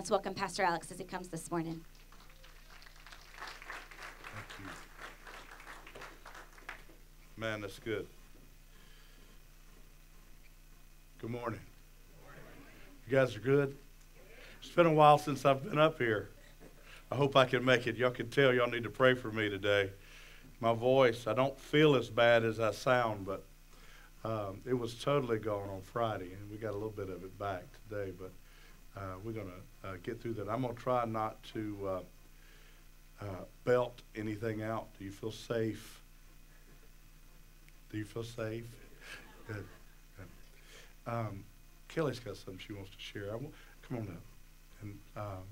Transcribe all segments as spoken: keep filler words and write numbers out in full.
let's welcome Pastor Alex as he comes this morning. Thank you. Man, that's good. Good morning. You guys are good? It's been a while since I've been up here. I hope I can make it. Y'all can tell y'all need to pray for me today. My voice, I don't feel as bad as I sound, but um, it was totally gone on Friday, and we got a little bit of it back today, but uh, we're going to uh, get through that. I'm going to try not to uh, uh, belt anything out. Do you feel safe? Do you feel safe? Good. Good. Um, Kelly's got something she wants to share. I w come on up. And um,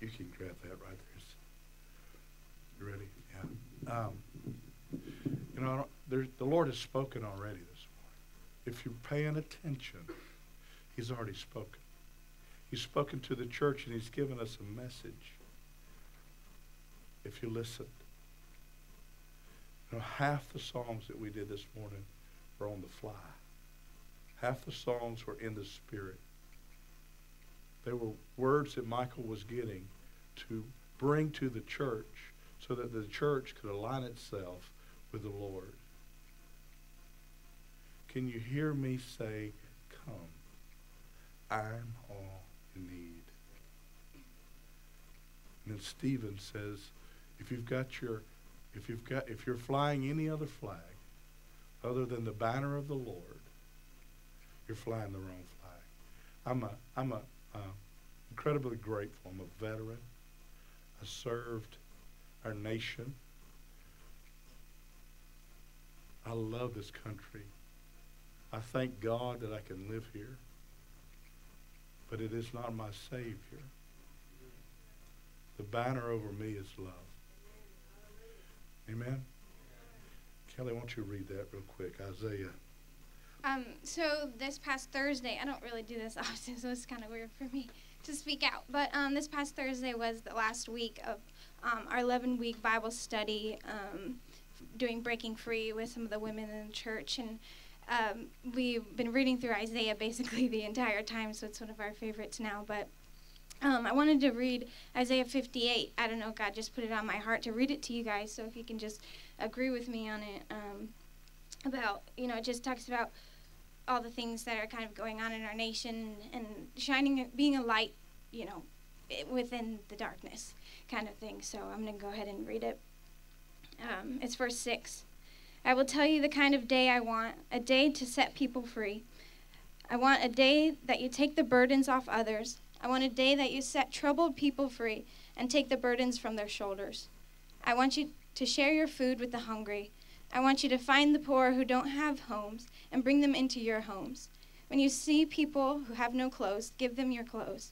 you can grab that right there. You ready? Yeah. Um, you know, I don't, there, the Lord has spoken already this morning. If you're paying attention, He's already spoken. He's spoken to the church, and He's given us a message. If you listen, you know, half the songs that we did this morning were on the fly. Half the songs were in the Spirit. They were words that Michael was getting to bring to the church so that the church could align itself with the Lord. Can you hear me say, come, I'm all you need. And then Stephen says, if you've got your, if you've got, if you're flying any other flag other than the banner of the Lord, you're flying the wrong flag. I'm a, I'm a, Uh, incredibly grateful. I'm a veteran. I served our nation. I love this country. I thank God that I can live here. But it is not my Savior. The banner over me is love. Amen? Amen. Kelly, why don't you read that real quick? Isaiah. Um, so this past Thursday, I don't really do this often, so it's kind of weird for me to speak out. But um, this past Thursday was the last week of um, our eleven-week Bible study, um, doing Breaking Free with some of the women in the church. And um, we've been reading through Isaiah basically the entire time, so it's one of our favorites now. But um, I wanted to read Isaiah fifty-eight. I don't know, God just put it on my heart to read it to you guys, so if you can just agree with me on it. Um, about, you know, it just talks about all the things that are kind of going on in our nation and shining, being a light, you know, within the darkness kind of thing. So I'm going to go ahead and read it. Um, it's verse six. I will tell you the kind of day I want, a day to set people free. I want a day that you take the burdens off others. I want a day that you set troubled people free and take the burdens from their shoulders. I want you to share your food with the hungry. I want you to find the poor who don't have homes and bring them into your homes. When you see people who have no clothes, give them your clothes.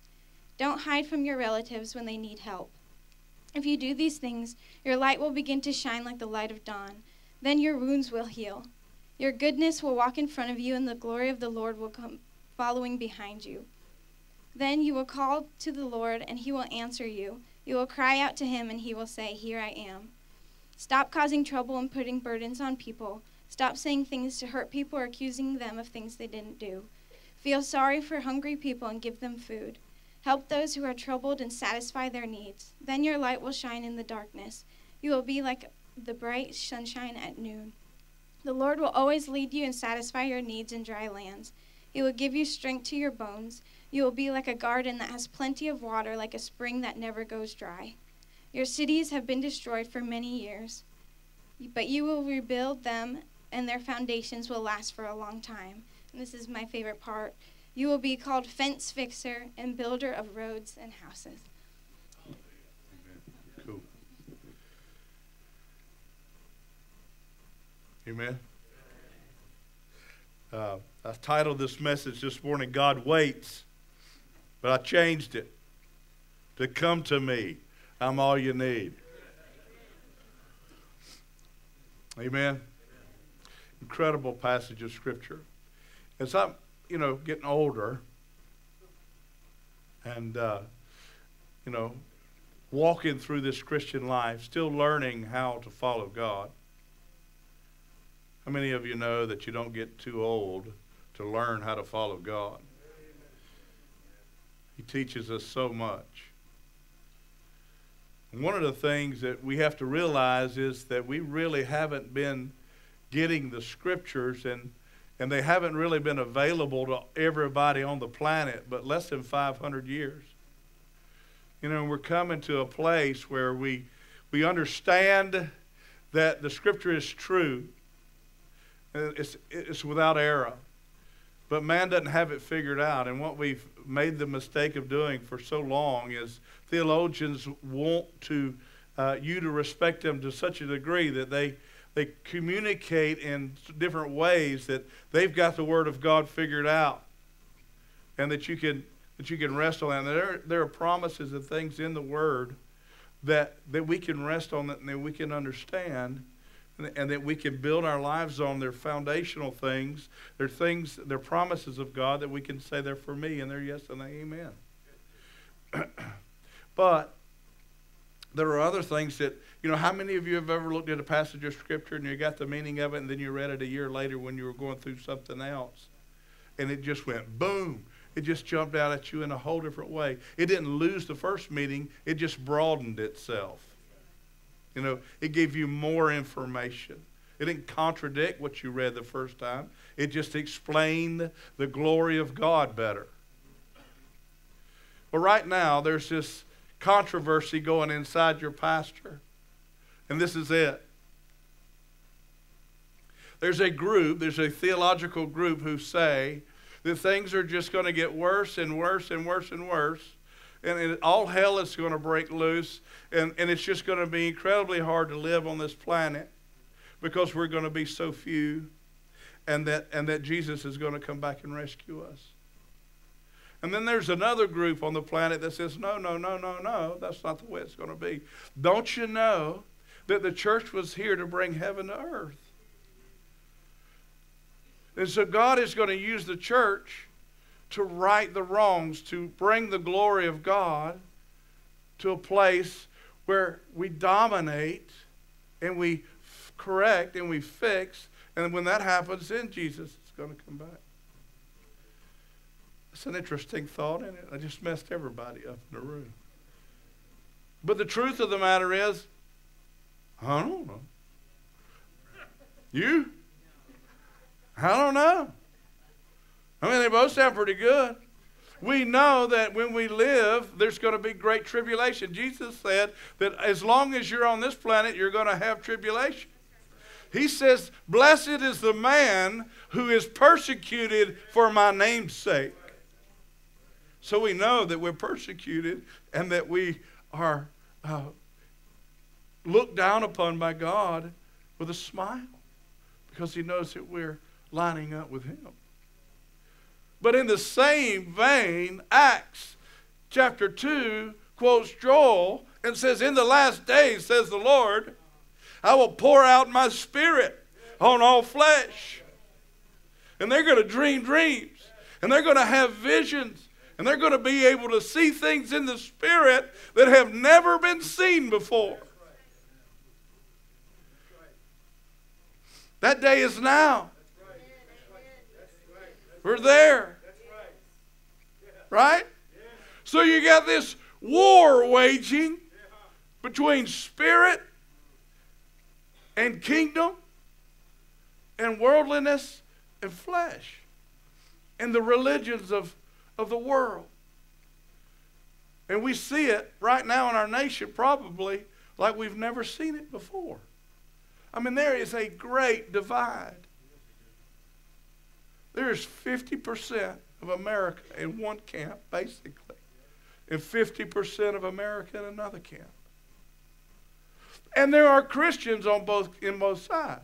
Don't hide from your relatives when they need help. If you do these things, your light will begin to shine like the light of dawn. Then your wounds will heal. Your goodness will walk in front of you, and the glory of the Lord will come following behind you. Then you will call to the Lord, and He will answer you. You will cry out to Him, and He will say, here I am. Stop causing trouble and putting burdens on people. Stop saying things to hurt people or accusing them of things they didn't do. Feel sorry for hungry people and give them food. Help those who are troubled and satisfy their needs. Then your light will shine in the darkness. You will be like the bright sunshine at noon. The Lord will always lead you and satisfy your needs in dry lands. He will give you strength to your bones. You will be like a garden that has plenty of water, like a spring that never goes dry. Your cities have been destroyed for many years, but you will rebuild them, and their foundations will last for a long time. And this is my favorite part. You will be called fence fixer and builder of roads and houses. Amen. Cool. Amen. Uh, I've titled this message this morning, God Waits, but I changed it to Come to Me. I'm all you need. Amen. Incredible passage of Scripture. As I'm, you know, getting older and, uh, you know, walking through this Christian life, still learning how to follow God. How many of you know that you don't get too old to learn how to follow God? He teaches us so much. And one of the things that we have to realize is that we really haven't been getting the scriptures, and and they haven't really been available to everybody on the planet, but less than five hundred years. You know, we're coming to a place where we we understand that the scripture is true. It's, it's without error. But man doesn't have it figured out. And what we've made the mistake of doing for so long is theologians want to uh, you to respect them to such a degree that they, they communicate in different ways that they've got the Word of God figured out, and that you can, that you can rest on that. And there, there are promises and things in the Word that, that we can rest on, that, and that we can understand, and that we can build our lives on. Their foundational things. They're things, they're promises of God that we can say they're for me, and they're yes and amen. But there are other things that, you know, how many of you have ever looked at a passage of Scripture and you got the meaning of it, and then you read it a year later when you were going through something else, and it just went boom. It just jumped out at you in a whole different way. It didn't lose the first meaning. It just broadened itself. You know, it gave you more information. It didn't contradict what you read the first time. It just explained the glory of God better. Well, right now, there's this controversy going inside your pastor. And this is it. There's a group, there's a theological group who say that things are just going to get worse and worse and worse and worse. And it, all hell is going to break loose, and, and it's just going to be incredibly hard to live on this planet because we're going to be so few, and that, and that Jesus is going to come back and rescue us. And then there's another group on the planet that says, no, no, no, no, no, that's not the way it's going to be. Don't you know that the church was here to bring heaven to earth? And so God is going to use the church to right the wrongs, to bring the glory of God to a place where we dominate and we correct and we fix. And when that happens, then Jesus is going to come back. It's an interesting thought, isn't it? I just messed everybody up in the room. But the truth of the matter is, I don't know. You? I don't know. I mean, they both sound pretty good. We know that when we live, there's going to be great tribulation. Jesus said that as long as you're on this planet, you're going to have tribulation. He says, blessed is the man who is persecuted for my name's sake. So we know that we're persecuted and that we are uh, looked down upon by God with a smile because he knows that we're lining up with him. But in the same vein, Acts chapter two quotes Joel and says, in the last days, says the Lord, I will pour out my spirit on all flesh. And they're going to dream dreams. And they're going to have visions. And they're going to be able to see things in the spirit that have never been seen before. That day is now. We're there. Right? So you got this war waging between spirit and kingdom and worldliness and flesh and the religions of, of the world. And we see it right now in our nation probably like we've never seen it before. I mean, there is a great divide. There's fifty percent of America in one camp, basically, and fifty percent of America in another camp. And there are Christians on both, in both sides.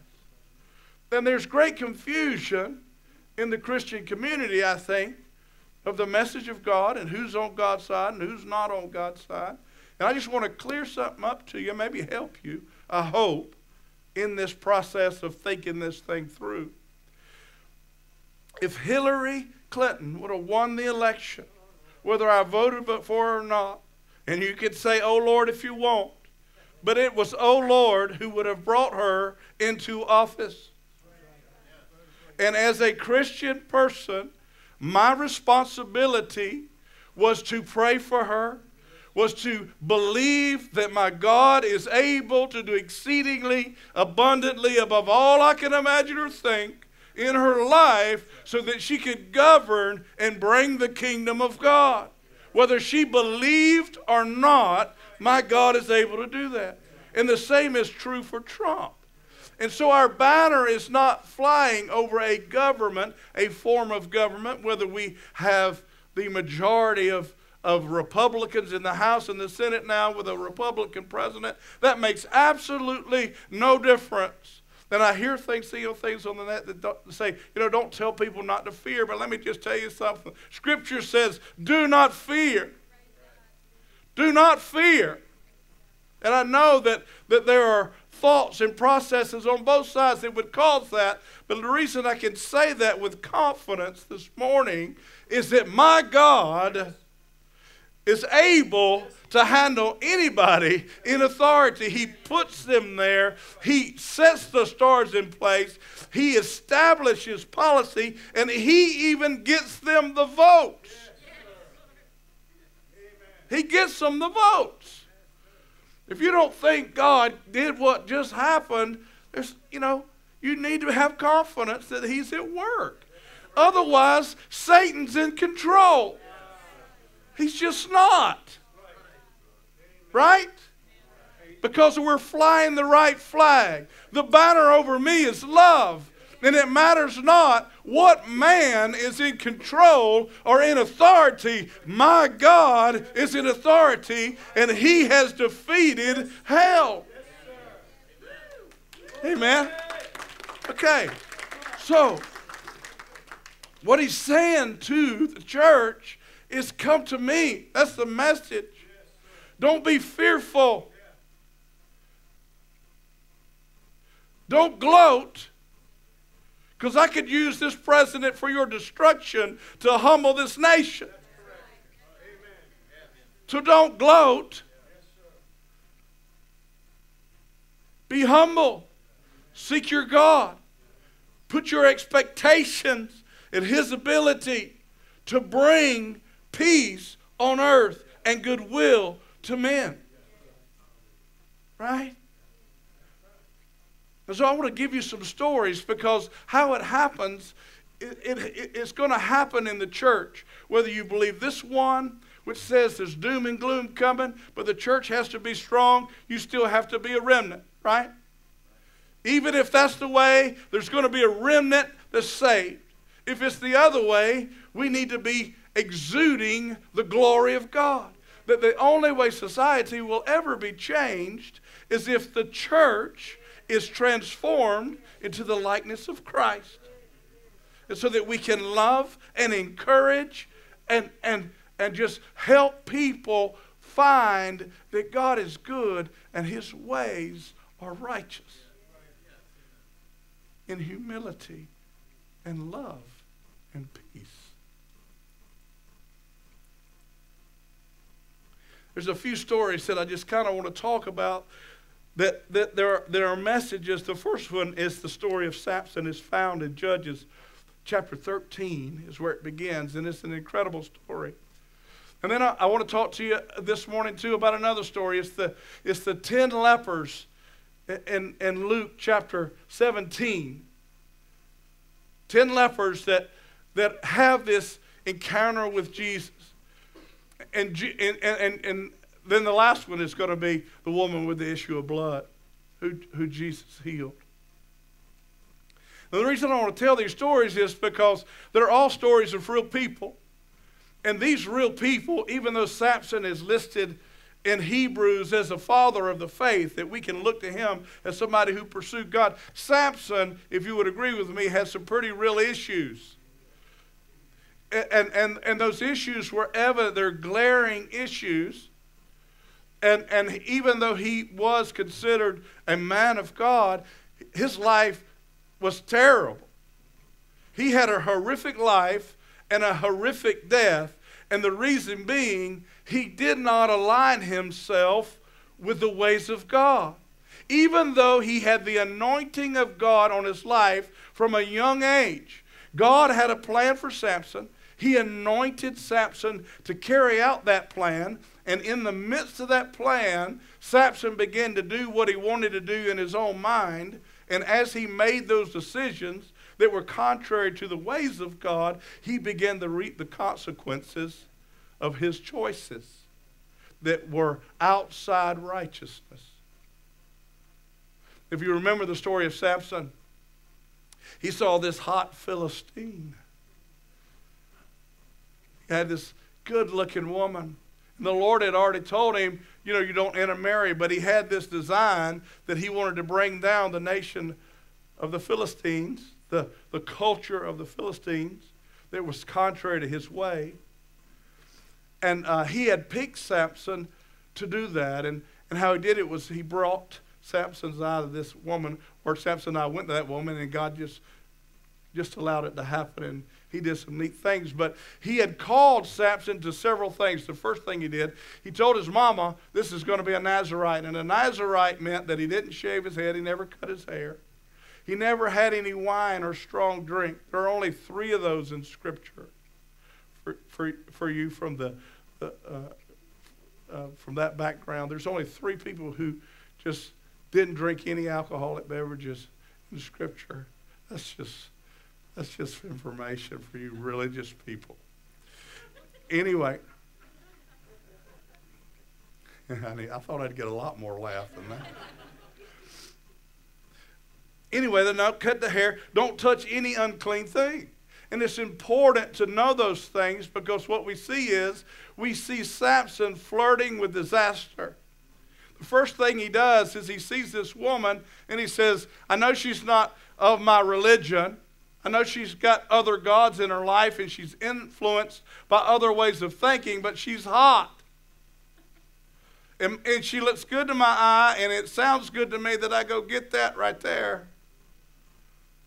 And there's great confusion in the Christian community, I think, of the message of God and who's on God's side and who's not on God's side. And I just want to clear something up to you, maybe help you, I hope, in this process of thinking this thing through. If Hillary Clinton would have won the election, whether I voted for her or not, and you could say, oh, Lord, if you want, but it was, oh, Lord, who would have brought her into office. And as a Christian person, my responsibility was to pray for her, was to believe that my God is able to do exceedingly abundantly above all I can imagine or think in her life, so that she could govern and bring the kingdom of God. Whether she believed or not, my God is able to do that. And the same is true for Trump. And so our banner is not flying over a government, a form of government, whether we have the majority of, of Republicans in the House and the Senate now with a Republican president. That makes absolutely no difference. Then I hear things, see things on the net that don't, say, you know, don't tell people not to fear, but let me just tell you something. Scripture says, do not fear. Do not fear. And I know that, that there are thoughts and processes on both sides that would cause that, but the reason I can say that with confidence this morning is that my God is able to handle anybody in authority. He puts them there. He sets the stars in place. He establishes policy, and he even gets them the votes. He gets them the votes. If you don't think God did what just happened, there's, you know, you need to have confidence that he's at work. Otherwise, Satan's in control. He's just not. Right? Because we're flying the right flag. The banner over me is love. And it matters not what man is in control or in authority. My God is in authority, and he has defeated hell. Amen. Okay. So, what he's saying to the church is come to me. That's the message. Don't be fearful. Don't gloat, because I could use this president for your destruction to humble this nation. So don't gloat. Be humble. Seek your God. Put your expectations in his ability to bring peace on earth and goodwill to men. Right? And so I want to give you some stories, because how it happens, it, it, it's going to happen in the church. Whether you believe this one, which says there's doom and gloom coming, but the church has to be strong, you still have to be a remnant, right? Even if that's the way, there's going to be a remnant that's saved. If it's the other way, we need to be exuding the glory of God. That the only way society will ever be changed is if the church is transformed into the likeness of Christ. And so that we can love and encourage and, and, and just help people find that God is good and his ways are righteous. In humility and love and peace. There's a few stories that I just kind of want to talk about. That, that there, are, there are messages. The first one is the story of Samson. It's found in Judges chapter thirteen is where it begins. And it's an incredible story. And then I, I want to talk to you this morning too about another story. It's the, it's the ten lepers in, in Luke chapter seventeen. Ten lepers that, that have this encounter with Jesus. And, and, and, and then the last one is going to be the woman with the issue of blood, who, who Jesus healed. Now, the reason I want to tell these stories is because they're all stories of real people. And these real people, even though Samson is listed in Hebrews as a father of the faith, that we can look to him as somebody who pursued God. Samson, if you would agree with me, had some pretty real issues. And, and, and those issues were evident. They're glaring issues. And, and even though he was considered a man of God, his life was terrible. He had a horrific life and a horrific death. And the reason being, he did not align himself with the ways of God. Even though he had the anointing of God on his life from a young age, God had a plan for Samson. He anointed Samson to carry out that plan. And in the midst of that plan, Samson began to do what he wanted to do in his own mind. And as he made those decisions that were contrary to the ways of God, he began to reap the consequences of his choices that were outside righteousness. If you remember the story of Samson, he saw this hot Philistine. He had this good-looking woman. And the Lord had already told him, you know, you don't intermarry. But he had this design that he wanted to bring down the nation of the Philistines, the, the culture of the Philistines that was contrary to his way. And uh, he had picked Samson to do that. And, and how he did it was he brought Samson's eye to this woman, or Samson and I went to that woman, and God just, just allowed it to happen, and he did some neat things. But he had called Samson to several things. The first thing he did, he told his mama, this is going to be a Nazarite. And a Nazarite meant that he didn't shave his head, he never cut his hair, he never had any wine or strong drink. There are only three of those in Scripture for, for, for you from, the, the, uh, uh, from that background. There's only three people who just didn't drink any alcoholic beverages in Scripture. That's just, that's just information for you religious people. Anyway, I thought I'd get a lot more laugh than that. Anyway, then don't cut the hair. Don't touch any unclean thing. And it's important to know those things, because what we see is we see Samson flirting with disaster. The first thing he does is he sees this woman and he says, I know she's not of my religion. I know she's got other gods in her life and she's influenced by other ways of thinking, but she's hot. And, and she looks good to my eye, and it sounds good to me that I go get that right there.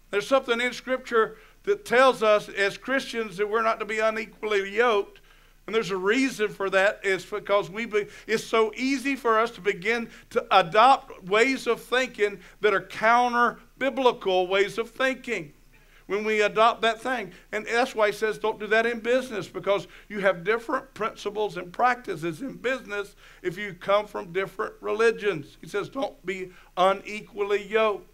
There's something in Scripture that tells us as Christians that we're not to be unequally yoked. And there's a reason for that. It's because we be, it's so easy for us to begin to adopt ways of thinking that are counter-biblical ways of thinking when we adopt that thing. And that's why he says don't do that in business, because you have different principles and practices in business if you come from different religions. He says don't be unequally yoked.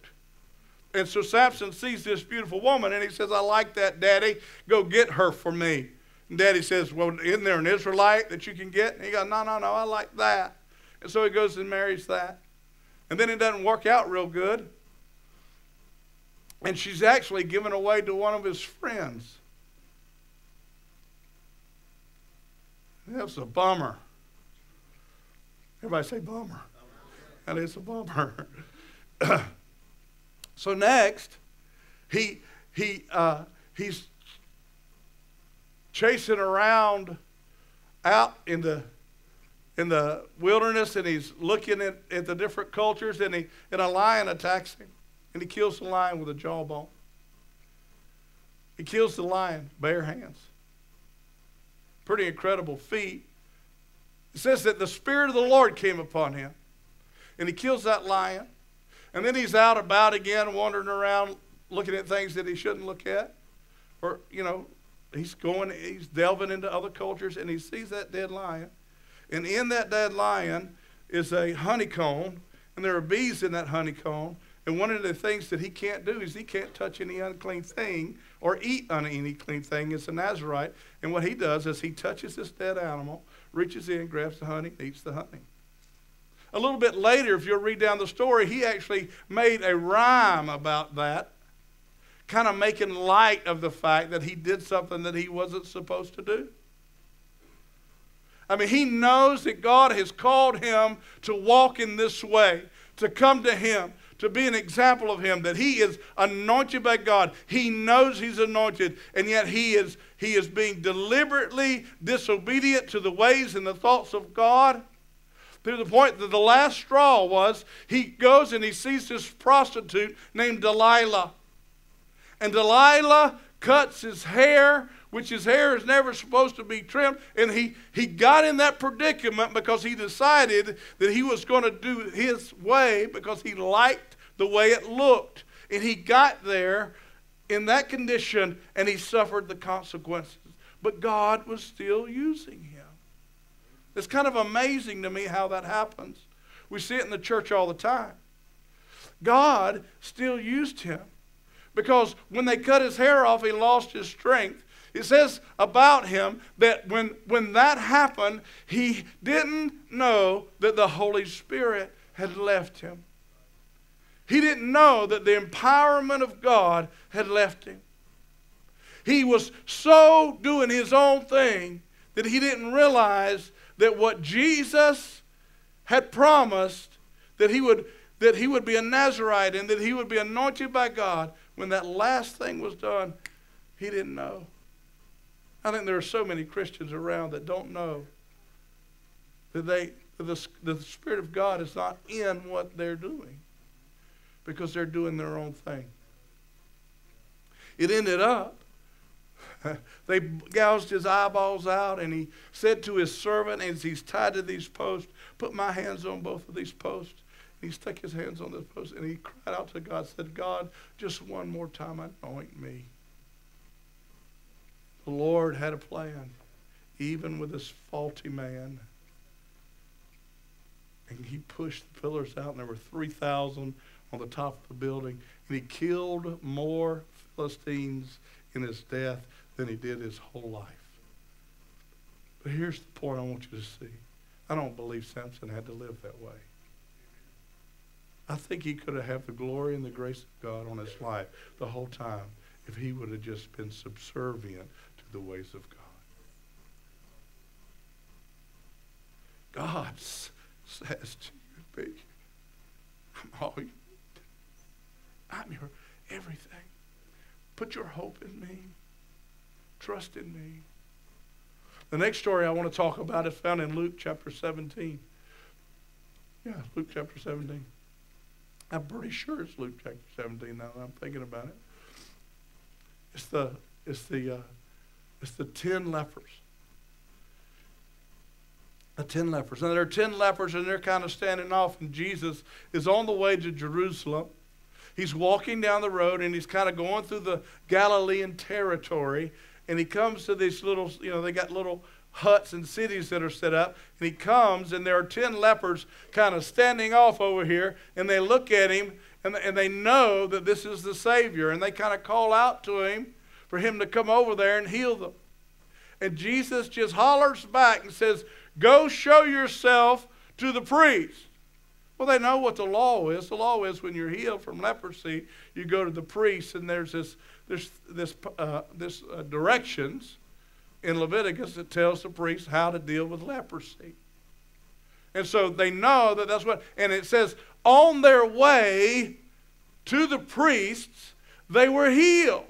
And so Samson sees this beautiful woman, and he says, I like that, Daddy. Go get her for me. Daddy says, well, isn't there an Israelite that you can get? And he goes, no, no, no, I like that. And so he goes and marries that. And then it doesn't work out real good. And she's actually given away to one of his friends. That was a bummer. Everybody say bummer. That is a bummer. So next, he, he, uh, he's... chasing around out in the, in the wilderness, and he's looking at, at the different cultures, and, he, and a lion attacks him, and he kills the lion with a jawbone. He kills the lion bare hands. Pretty incredible feat. It says that the Spirit of the Lord came upon him, and he kills that lion, and then he's out about again, wandering around, looking at things that he shouldn't look at, or, you know, he's going, he's delving into other cultures, and he sees that dead lion. And in that dead lion is a honeycomb, and there are bees in that honeycomb. And one of the things that he can't do is he can't touch any unclean thing or eat any clean thing. It's a Nazarite. And what he does is he touches this dead animal, reaches in, grabs the honey, eats the honey. A little bit later, if you'll read down the story, he actually made a rhyme about that, kind of making light of the fact that he did something that he wasn't supposed to do. I mean, he knows that God has called him to walk in this way, to come to him, to be an example of him, that he is anointed by God. He knows he's anointed, and yet he is, he is being deliberately disobedient to the ways and the thoughts of God, to the point that the last straw was he goes and he sees this prostitute named Delilah. And Delilah cuts his hair, which his hair is never supposed to be trimmed. And he, he got in that predicament because he decided that he was going to do his way because he liked the way it looked. And he got there in that condition, and he suffered the consequences. but God was still using him. It's kind of amazing to me how that happens. We see it in the church all the time. God still used him, because when they cut his hair off, he lost his strength. It says about him that when, when that happened, he didn't know that the Holy Spirit had left him. He didn't know that the empowerment of God had left him. He was so doing his own thing that he didn't realize that what Jesus had promised, that he would, that he would be a Nazarite and that he would be anointed by God, when that last thing was done, he didn't know. I think there are so many Christians around that don't know that they, the, the Spirit of God is not in what they're doing, because they're doing their own thing. It ended up, they gouged his eyeballs out, and he said to his servant, as he's tied to these posts, put my hands on both of these posts. And he stuck his hands on this post, and he cried out to God, said, God, just one more time, anoint me. The Lord had a plan, even with this faulty man. And he pushed the pillars out, and there were three thousand on the top of the building. And he killed more Philistines in his death than he did his whole life. But here's the point I want you to see. I don't believe Samson had to live that way. I think he could have had the glory and the grace of God on his life the whole time if he would have just been subservient to the ways of God. God says to you, and me, I'm all you need. I'm your everything. Put your hope in me. Trust in me. The next story I want to talk about is found in Luke chapter seventeen. Yeah, Luke chapter seventeen. I'm pretty sure it's Luke chapter seventeen now that I'm thinking about it. It's the, it's the, uh, it's the ten lepers. The ten lepers. And there are ten lepers, and they're kind of standing off, and Jesus is on the way to Jerusalem. He's walking down the road, and he's kind of going through the Galilean territory, and he comes to these little, you know, they got little huts and cities that are set up, and he comes, and there are ten lepers kind of standing off over here, and they look at him, and, and they know that this is the Savior, and they kind of call out to him for him to come over there and heal them. And Jesus just hollers back and says, go show yourself to the priest. Well, they know what the law is. The law is when you're healed from leprosy, you go to the priest, and there's this, there's this, uh, this uh, directions in Leviticus, it tells the priest how to deal with leprosy. And so they know that that's what, and it says, on their way to the priests, they were healed.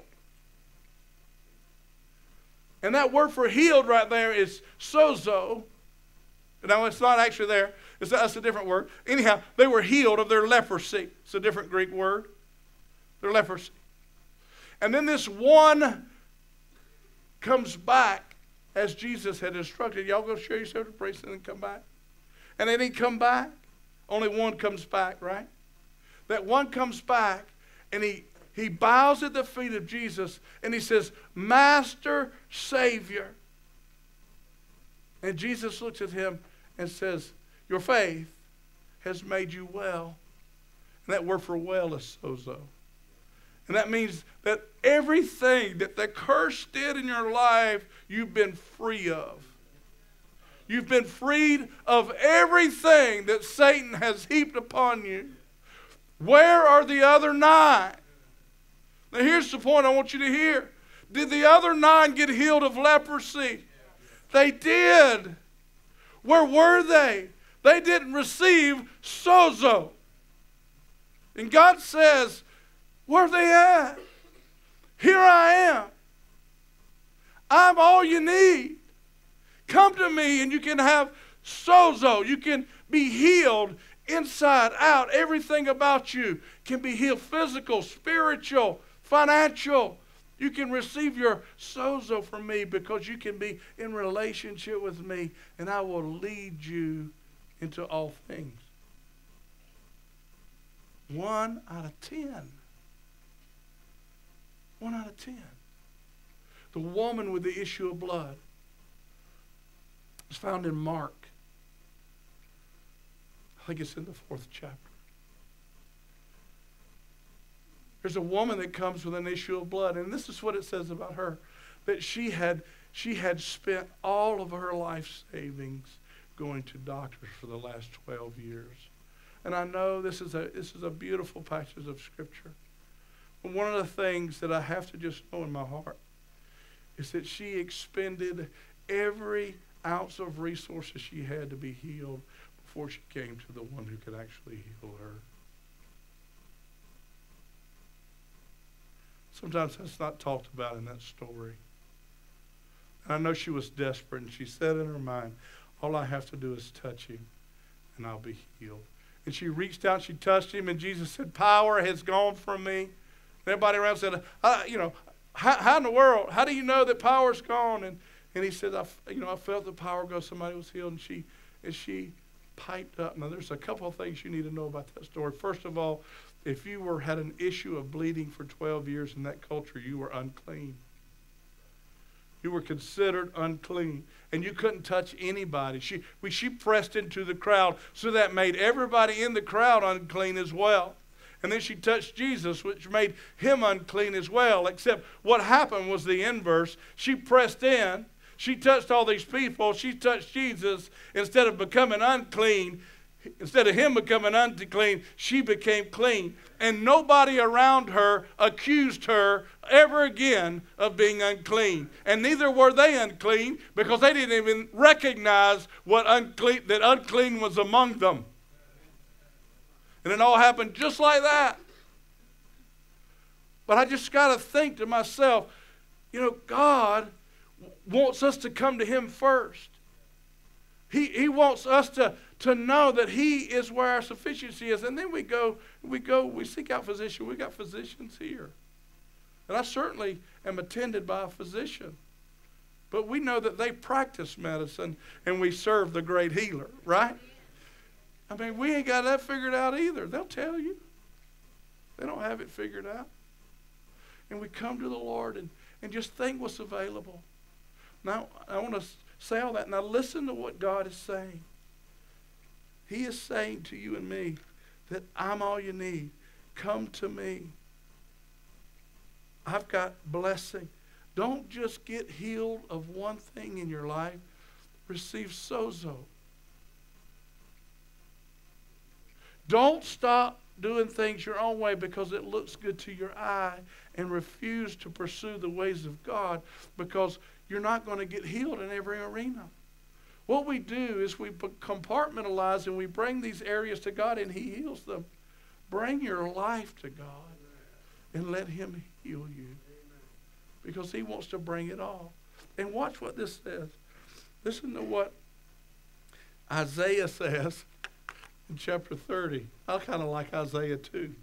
And that word for healed right there is sozo. No, it's not actually there. It's, that's a different word. Anyhow, they were healed of their leprosy. It's a different Greek word. Their leprosy. And then this one comes back as Jesus had instructed. Y'all go show yourself to the priest and then come back. And they didn't come back. Only one comes back, right? That one comes back, and he, he bows at the feet of Jesus, and he says, Master, Savior. And Jesus looks at him and says, your faith has made you well. And that word for well is sozo. And that means that everything that the curse did in your life, you've been free of. You've been freed of everything that Satan has heaped upon you. Where are the other nine? Now here's the point I want you to hear. Did the other nine get healed of leprosy? They did. Where were they? They didn't receive sozo. And God says, where are they at? Here I am. I'm all you need. Come to me and you can have sozo. You can be healed inside out. Everything about you can be healed. Physical, spiritual, financial. You can receive your sozo from me because you can be in relationship with me, and I will lead you into all things. One out of ten. One out of ten. The woman with the issue of blood. It's found in Mark. I think it's in the fourth chapter. There's a woman that comes with an issue of blood, and this is what it says about her, that she had, she had spent all of her life savings going to doctors for the last twelve years. And I know this is a, this is a beautiful passage of Scripture. But one of the things that I have to just know in my heart is that she expended every ounce of resources she had to be healed before she came to the one who could actually heal her. Sometimes that's not talked about in that story. And I know she was desperate, and she said in her mind, all I have to do is touch him, and I'll be healed. And she reached out, she touched him, and Jesus said, power has gone from me. And everybody around said, I, you know, how, how in the world? How do you know that power's gone? And, and he said, I, you know, I felt the power go. Somebody was healed, and she, and she piped up. Now, there's a couple of things you need to know about that story. First of all, if you were had an issue of bleeding for twelve years in that culture, you were unclean. You were considered unclean, and you couldn't touch anybody. She, we, she pressed into the crowd, so that made everybody in the crowd unclean as well. And then she touched Jesus, which made him unclean as well, except what happened was the inverse. She pressed in. She touched all these people. She touched Jesus. Instead of becoming unclean, Instead of him becoming unclean, she became clean. And nobody around her accused her ever again of being unclean. And neither were they unclean, because they didn't even recognize what unclean, that unclean was among them. And it all happened just like that. But I just got to think to myself, you know, God wants us to come to him first. He, he wants us to, to know that he is where our sufficiency is. And then we go, we go, we seek out physicians. We've got physicians here. And I certainly am attended by a physician. But we know that they practice medicine, and we serve the great healer, right? I mean, we ain't got that figured out either. They'll tell you. They don't have it figured out. And we come to the Lord and, and just think what's available. Now, I want to say all that. Now listen to what God is saying. He is saying to you and me that I'm all you need. Come to me. I've got blessing. Don't just get healed of one thing in your life. Receive sozo. Don't stop doing things your own way because it looks good to your eye, and refuse to pursue the ways of God, because you're not going to get healed in every arena. What we do is we compartmentalize, and we bring these areas to God, and he heals them. Bring your life to God and let him heal you, because he wants to bring it all. And watch what this says. Listen to what Isaiah says in chapter thirty. I kind of like Isaiah too.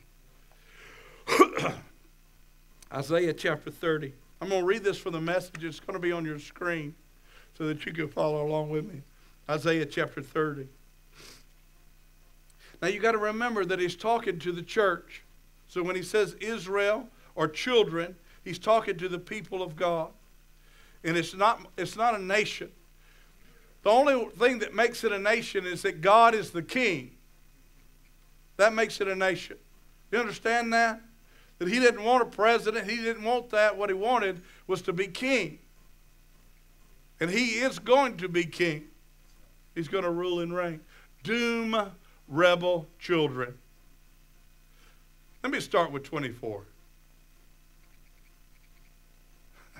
Isaiah chapter thirty. I'm going to read this from the Message. It's going to be on your screen so that you can follow along with me. Isaiah chapter thirty. Now you've got to remember that he's talking to the church. So when he says Israel or children, he's talking to the people of God. And it's not, it's not a nation. The only thing that makes it a nation is that God is the king. That makes it a nation. You understand that? That he didn't want a president. He didn't want that. What he wanted was to be king. And he is going to be king. He's going to rule and reign. Doom, rebel children. Let me start with twenty-four.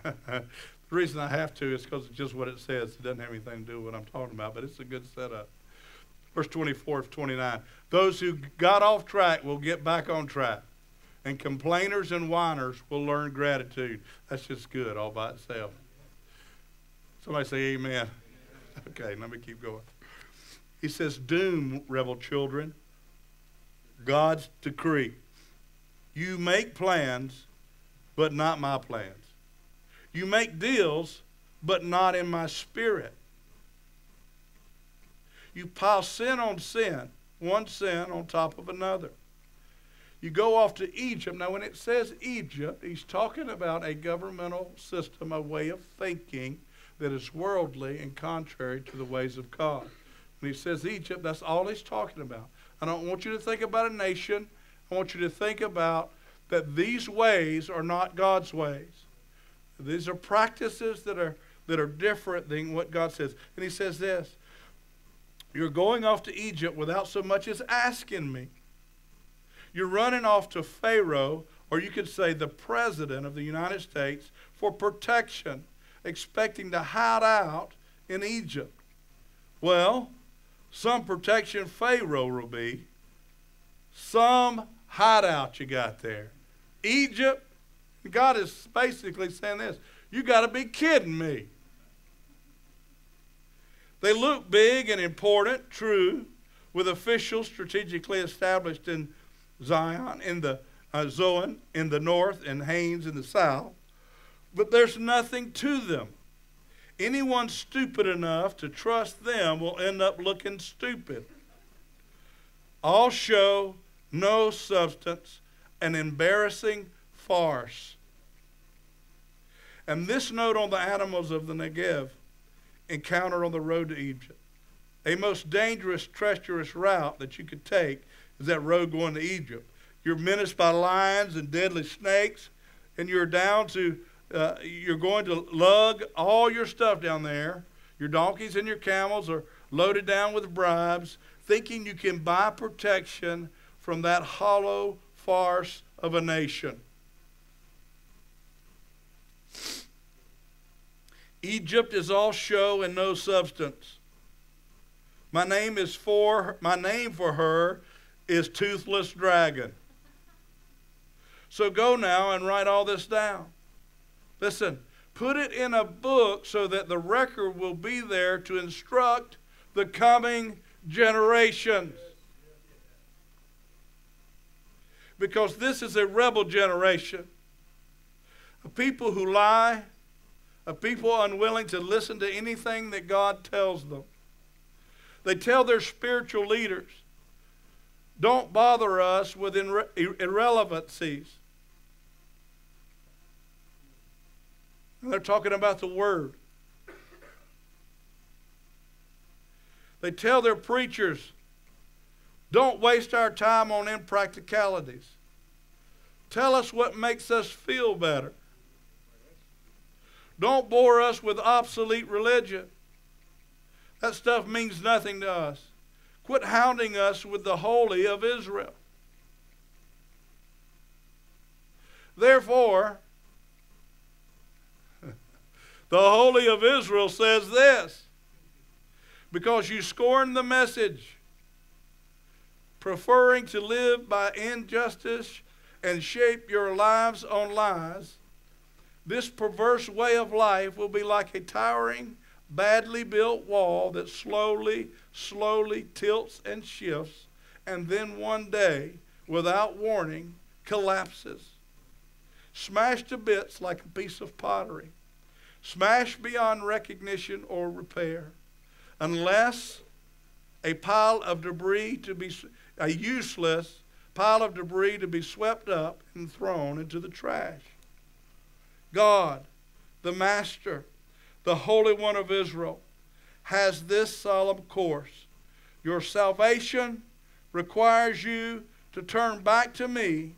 The reason I have to is because it's just what it says. It doesn't have anything to do with what I'm talking about, but it's a good setup. Verse twenty-four of twenty-nine. Those who got off track will get back on track. And complainers and whiners will learn gratitude. That's just good all by itself. Somebody say amen. Okay, let me keep going. He says, doom, rebel children. God's decree. You make plans, but not my plans. You make deals, but not in my spirit. You pile sin on sin, one sin on top of another. You go off to Egypt. Now, when it says Egypt, he's talking about a governmental system, a way of thinking that is worldly and contrary to the ways of God. When he says Egypt, that's all he's talking about. I don't want you to think about a nation. I want you to think about that these ways are not God's ways. These are practices that are, that are different than what God says. And he says this, you're going off to Egypt without so much as asking me. You're running off to Pharaoh, or you could say the President of the United States, for protection, expecting to hide out in Egypt. Well, some protection Pharaoh will be, some hideout you got there. Egypt, God is basically saying this, you got to be kidding me. They look big and important, true, with officials strategically established in Zion, in the uh, Zoan, in the north, and Hanes in the south, but there's nothing to them. Anyone stupid enough to trust them will end up looking stupid. All show, no substance, an embarrassing farce. And this note on the animals of the Negev encounter on the road to Egypt. A most dangerous, treacherous route that you could take is that road going to Egypt. You're menaced by lions and deadly snakes, and you're down to Uh, you're going to lug all your stuff down there. Your donkeys and your camels are loaded down with bribes, thinking you can buy protection from that hollow farce of a nation. Egypt is all show and no substance. My name is for my name for her is Toothless Dragon. So go now and write all this down. Listen, put it in a book so that the record will be there to instruct the coming generations. Because this is a rebel generation, a people who lie, a people unwilling to listen to anything that God tells them. They tell their spiritual leaders, don't bother us with irre- irrelevancies. They're talking about the word. They tell their preachers, don't waste our time on impracticalities. Tell us what makes us feel better. Don't bore us with obsolete religion. That stuff means nothing to us. Quit hounding us with the holy of Israel. Therefore, the Holy of Israel says this, because you scorn the message, preferring to live by injustice and shape your lives on lies, this perverse way of life will be like a towering, badly built wall that slowly, slowly tilts and shifts, and then one day, without warning, collapses, smashed to bits like a piece of pottery. Smashed beyond recognition or repair, unless a pile of debris to be, a useless pile of debris to be swept up and thrown into the trash. God, the Master, the Holy One of Israel, has this solemn course. Your salvation requires you to turn back to me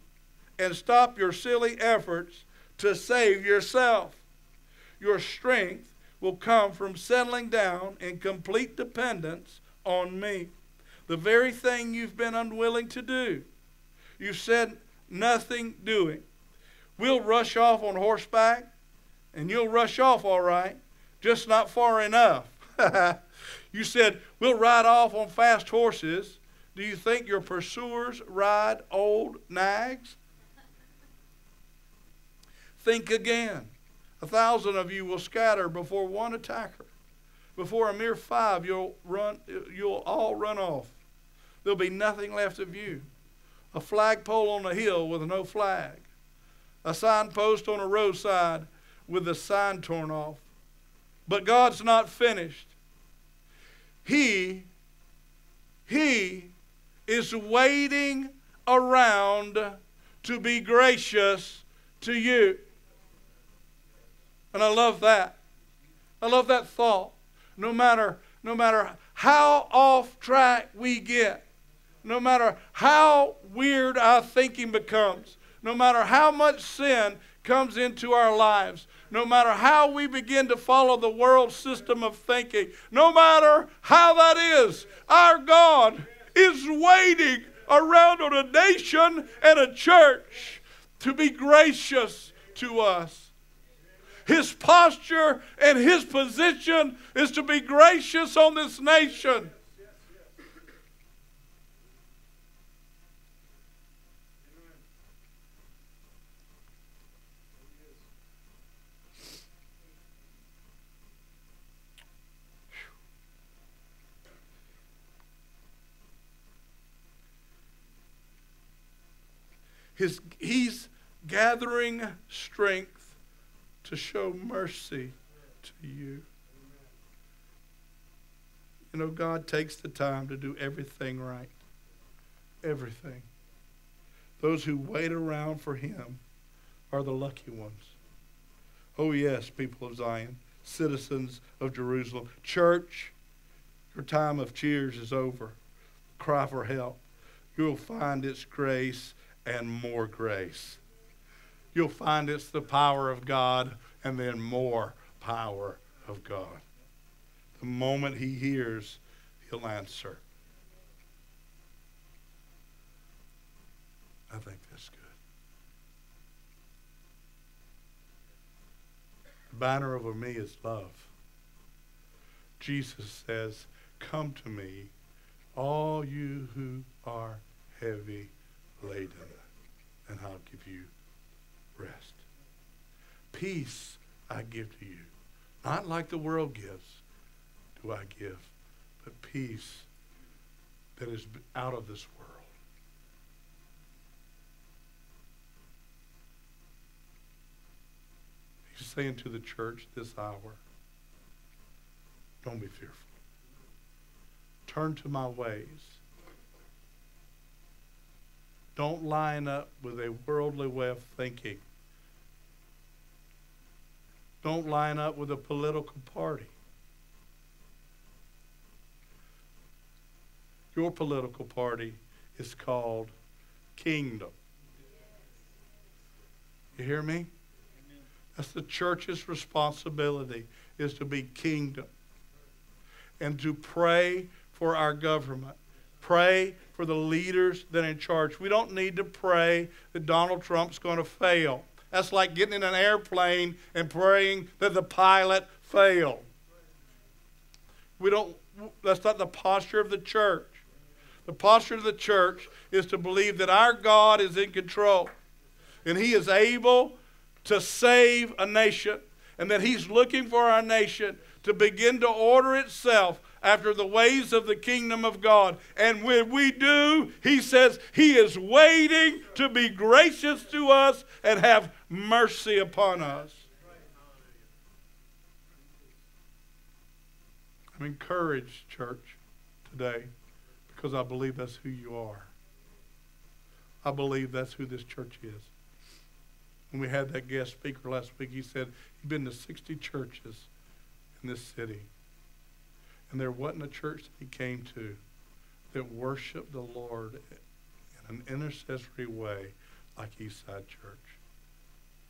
and stop your silly efforts to save yourself. Your strength will come from settling down in complete dependence on me, the very thing you've been unwilling to do. You've said nothing doing. We'll rush off on horseback, and you'll rush off all right, just not far enough. You said, we'll ride off on fast horses. Do you think your pursuers ride old nags? Think again. A thousand of you will scatter before one attacker. Before a mere five, you'll, run, you'll all run off. There'll be nothing left of you. A flagpole on a hill with no flag. A signpost on a roadside with the sign torn off. But God's not finished. He, He is waiting around to be gracious to you. And I love that. I love that thought. No matter, no matter how off track we get, no matter how weird our thinking becomes, no matter how much sin comes into our lives, no matter how we begin to follow the world system of thinking, no matter how that is, our God is waiting around on a nation and a church to be gracious to us. His posture and His position is to be gracious on this nation. His, he's gathering strength to show mercy to you. You know, God takes the time to do everything right. Everything. Those who wait around for Him are the lucky ones. Oh yes, people of Zion, citizens of Jerusalem. Church, your time of cheers is over. Cry for help. You'll find its grace and more grace. You'll find it's the power of God and then more power of God. The moment He hears, He'll answer. I think that's good. The banner over me is love. Jesus says, "Come to me, all you who are heavy laden, and I'll give you rest. Peace I give to you. Not like the world gives do I give, but peace that is out of this world." He's saying to the church this hour, don't be fearful. Turn to my ways. Don't line up with a worldly way of thinking. Don't line up with a political party. Your political party is called Kingdom. You hear me? That's the church's responsibility, is to be Kingdom. And to pray for our government. Pray for the leaders that are in charge. We don't need to pray that Donald Trump's going to fail. That's like getting in an airplane and praying that the pilot fail. We don't, that's not the posture of the church. The posture of the church is to believe that our God is in control and He is able to save a nation, and that He's looking for our nation to begin to order itself after the ways of the kingdom of God. And when we do, He says He is waiting to be gracious to us and have mercy upon us. I'm encouraged, church, today, because I believe that's who you are. I believe that's who this church is. When we had that guest speaker last week, he said he'd been to sixty churches in this city. And there wasn't a church that he came to that worshiped the Lord in an intercessory way like Eastside Church.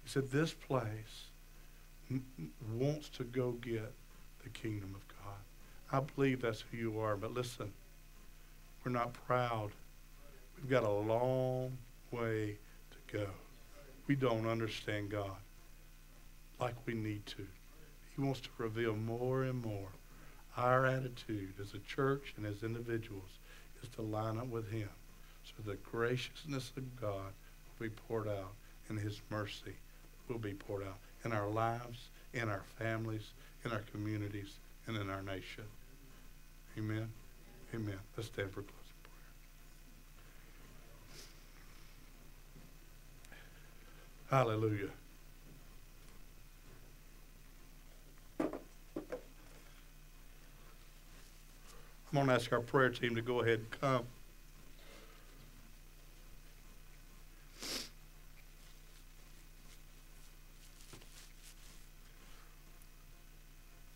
He said, this place wants to go get the kingdom of God. I believe that's who you are, but listen, we're not proud. We've got a long way to go. We don't understand God like we need to. He wants to reveal more and more. Our attitude as a church and as individuals is to line up with Him so the graciousness of God will be poured out and His mercy will be poured out in our lives, in our families, in our communities, and in our nation. Amen? Amen. Let's stand for closing prayer. Hallelujah. I'm going to ask our prayer team to go ahead and come.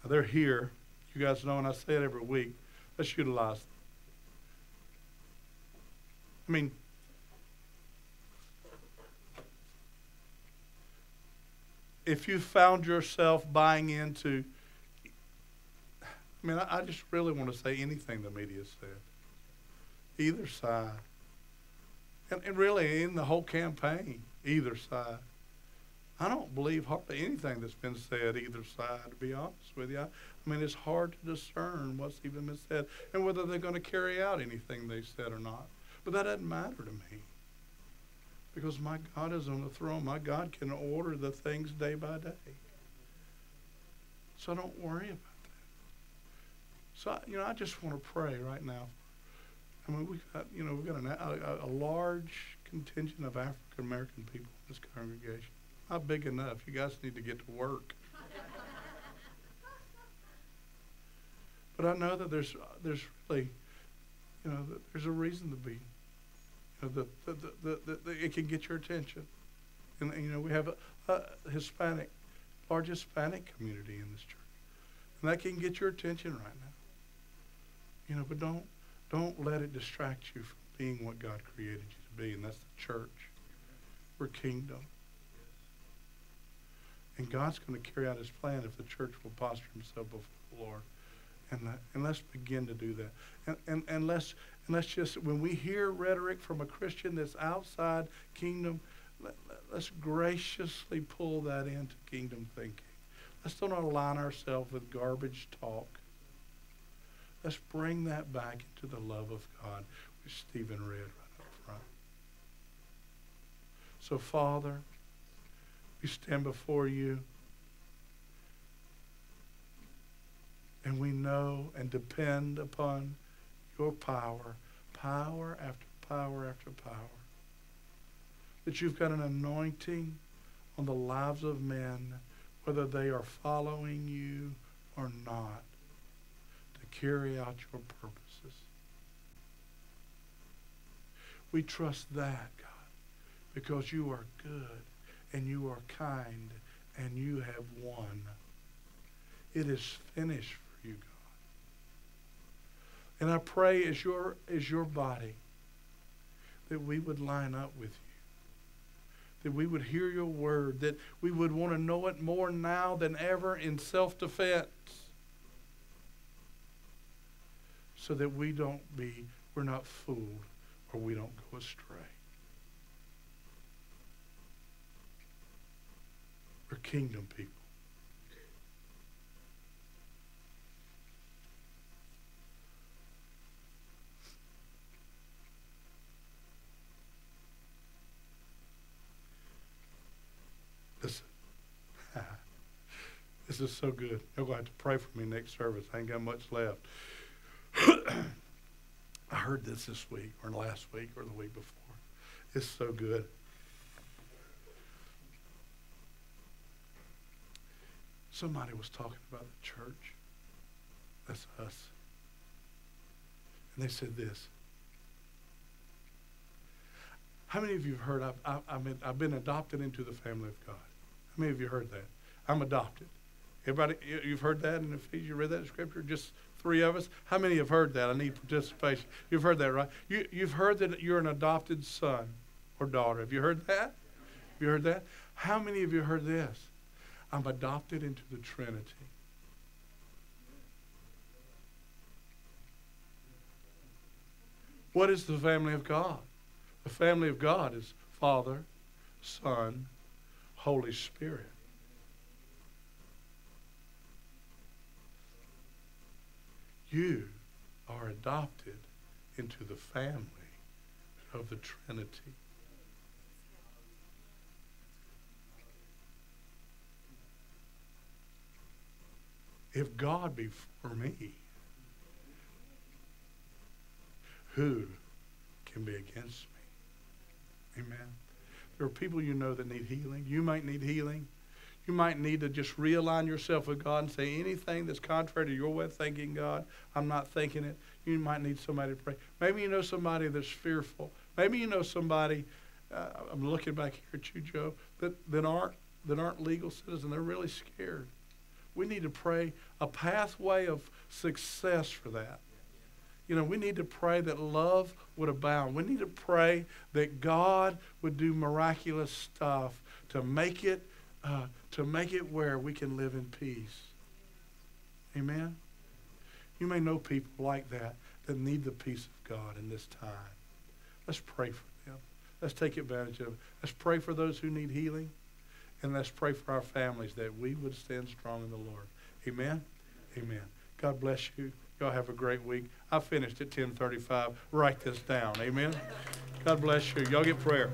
They're here. You guys know, and I say it every week. Let's utilize them. I mean, if you found yourself buying into, I mean, I, I just really want to say anything the media said. Either side. And, and really, in the whole campaign, either side. I don't believe hardly anything that's been said either side, to be honest with you. I, I mean, it's hard to discern what's even been said and whether they're going to carry out anything they said or not. But that doesn't matter to me, because my God is on the throne. My God can order the things day by day. So don't worry about that. So, you know, I just want to pray right now. I mean, we've got, you know, we've got an, a, a large contingent of African-American people in this congregation. Not big enough. You guys need to get to work. But I know that there's, there's really, you know, there's a reason to be. You know, the, the, the, the, the, it can get your attention. And, you know, we have a, a Hispanic, large Hispanic community in this church. And that can get your attention right now. You know, but don't, don't let it distract you from being what God created you to be, and that's the church. We're kingdom. And God's going to carry out his plan if the church will posture himself before the Lord. And, uh, and let's begin to do that. And, and, and, let's, and let's just, when we hear rhetoric from a Christian that's outside kingdom, let, let's graciously pull that into kingdom thinking. Let's don't align ourselves with garbage talk. Let's bring that back into the love of God, which Stephen read right up front. So, Father, we stand before you, and we know and depend upon your power, power after power after power, that you've got an anointing on the lives of men, whether they are following you or not, to carry out your purposes. We trust that, God, because you are good, and you are kind, and you have won. It is finished for you, God. And I pray as your, as your body that we would line up with you, that we would hear your word, that we would want to know it more now than ever in self-defense, so that we don't be, we're not fooled or we don't go astray. We're kingdom people. Listen, this is so good. You're going to have to pray for me next service. I ain't got much left. I heard this this week, or last week, or the week before. It's so good. Somebody was talking about the church. That's us. And they said this. How many of you have heard, I've, I've, I've, been, I've been adopted into the family of God? How many of you heard that? I'm adopted. Everybody, you've heard that in Ephesians? You read that in Scripture? Just three of us? How many have heard that? I need participation. You've heard that, right? You, you've heard that you're an adopted son or daughter. Have you heard that? Have you heard that? How many of you heard this? I'm adopted into the Trinity. What is the family of God? The family of God is Father, Son, Holy Spirit. You are adopted into the family of the Trinity. If God be for me, who can be against me? Amen. There are people you know that need healing. You might need healing. You might need to just realign yourself with God and say, anything that's contrary to your way of thinking, God, I'm not thinking it. You might need somebody to pray. Maybe you know somebody that's fearful. Maybe you know somebody, uh, I'm looking back here at you, Joe, that, that, aren't, that aren't legal citizens. They're really scared. We need to pray a pathway of success for that. You know, we need to pray that love would abound. We need to pray that God would do miraculous stuff to make it, uh, to make it where we can live in peace. Amen? You may know people like that that need the peace of God in this time. Let's pray for them. Let's take advantage of it. Let's pray for those who need healing. And let's pray for our families that we would stand strong in the Lord. Amen? Amen. God bless you. Y'all have a great week. I finished at ten thirty-five. Write this down. Amen? God bless you. Y'all get prayer.